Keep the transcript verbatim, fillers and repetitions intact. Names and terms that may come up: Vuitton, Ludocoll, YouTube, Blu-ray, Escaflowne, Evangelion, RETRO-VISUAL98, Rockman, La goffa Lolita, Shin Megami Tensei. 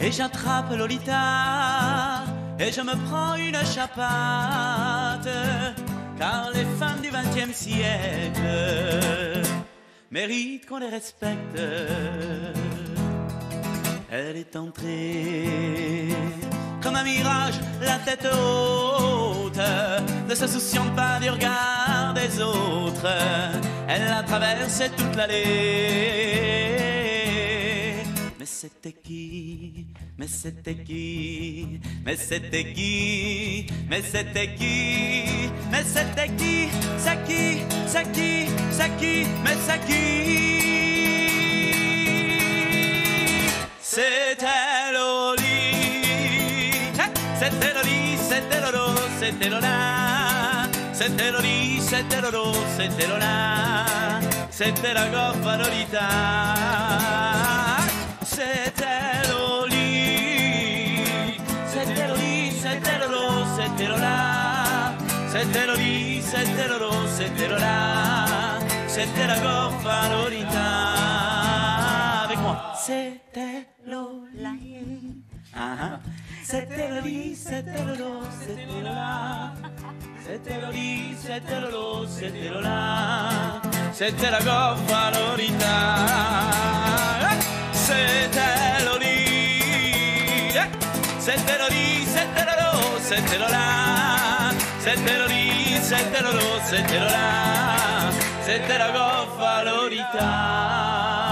Et j'attrape Lolita et je me prends une chapate, car les femmes du vingtième siècle méritent qu'on les respecte. Elle est entrée comme un mirage, la tête haute, ne se souciant pas du regard des autres. Elle a traversé toute l'allée. Mais c'était qui? Mais c'était qui? Mais c'était qui? Mais c'était qui? Mais c'était qui? C'est qui? C'est qui? C'est qui? Mais c'est qui? C'était Lolita, c'était Lolita, c'était Lolo, c'était Lola, c'était Lolita, c'était Lolo, c'était Lola, c'était la goffa Lolita. C'était Lolita, c'était Lolita, c'était Lolo, c'était Lola, c'était Lolita, c'était Lolo, c'était Lola, c'était la goffa Lolita. Avec moi, c'était Lola, c'était Lolita, c'était Lolo, c'était Lola, c'était Lolita, c'était Lolo, c'était Lola, c'était la goffa Lolita. C'était Lolita, c'était Lolita, c'était Lolo, c'était Lola, c'était Lolita, c'était Lolo, c'était Lola, c'était la goffa Lolita.